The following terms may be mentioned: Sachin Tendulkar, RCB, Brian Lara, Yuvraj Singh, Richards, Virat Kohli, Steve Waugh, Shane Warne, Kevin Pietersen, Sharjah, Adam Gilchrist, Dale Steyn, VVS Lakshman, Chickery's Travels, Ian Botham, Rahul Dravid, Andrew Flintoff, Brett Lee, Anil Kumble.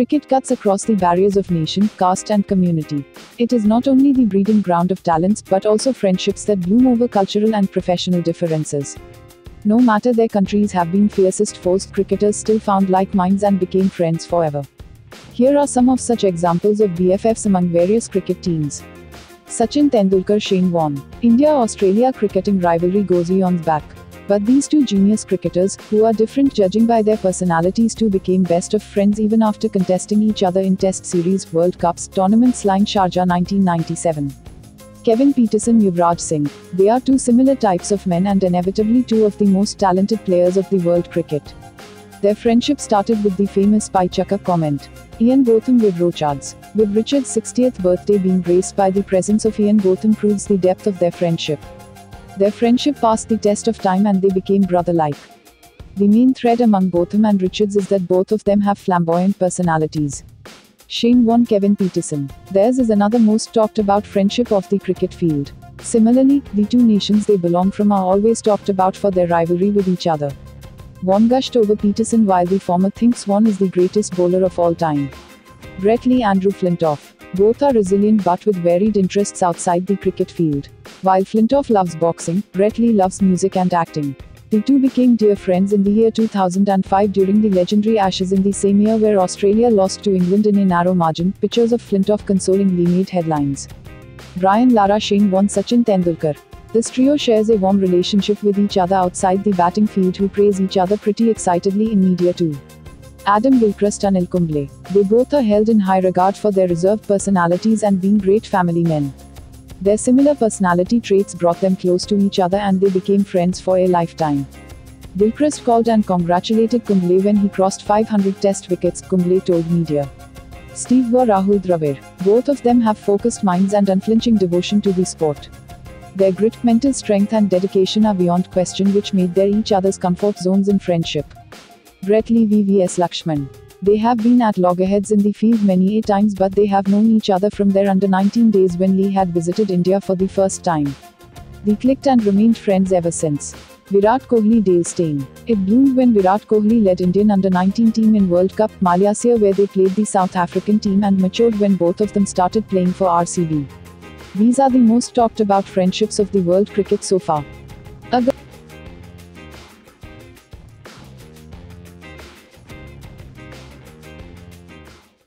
Cricket cuts across the barriers of nation, caste and community. It is not only the breeding ground of talents but also friendships that bloom over cultural and professional differences. No matter their countries have been fiercest foes, cricketers still found like minds and became friends forever. Here are some of such examples of BFFs among various cricket teams. Sachin Tendulkar, Shane Warne. India-Australia cricketing rivalry goes eons back. But these two genius cricketers, who are different judging by their personalities too, became best of friends even after contesting each other in Test Series, World Cups, tournaments like Sharjah 1997. Kevin Pietersen, Yuvraj Singh. They are two similar types of men and inevitably two of the most talented players of the world cricket. Their friendship started with the famous pie chucker comment. Ian Botham with Richards. With Richards' 60th birthday being graced by the presence of Ian Botham proves the depth of their friendship. Their friendship passed the test of time and they became brother-like. The main thread among Botham and Richards is that both of them have flamboyant personalities. Shane Warne, Kevin Pietersen. Theirs is another most talked about friendship off the cricket field. Similarly, the two nations they belong from are always talked about for their rivalry with each other. Warne gushed over Pietersen while the former thinks Warne is the greatest bowler of all time. Brett Lee, Andrew Flintoff. Both are resilient but with varied interests outside the cricket field. While Flintoff loves boxing, Brett Lee loves music and acting. The two became dear friends in the year 2005 during the legendary Ashes, in the same year where Australia lost to England in a narrow margin. Pictures of Flintoff consolingly made headlines. Brian Lara, Shane Warne, Sachin Tendulkar. This trio shares a warm relationship with each other outside the batting field, who praise each other pretty excitedly in media too. Adam Gilchrist, Anil Kumble. They both are held in high regard for their reserved personalities and being great family men. Their similar personality traits brought them close to each other and they became friends for a lifetime. Gilchrist called and congratulated Kumble when he crossed 500 test wickets, Kumble told media. Steve Waugh, Rahul Dravid. Both of them have focused minds and unflinching devotion to the sport. Their grit, mental strength and dedication are beyond question, which made their each other's comfort zones in friendship. Brett Lee, VVS Lakshman. They have been at loggerheads in the field many a times, but they have known each other from their under-19 days when Lee had visited India for the first time. They clicked and remained friends ever since. Virat Kohli, Dale Steyn. It bloomed when Virat Kohli led Indian under-19 team in World Cup Malaysia, where they played the South African team, and matured when both of them started playing for RCB. These are the most talked about friendships of the world cricket so far.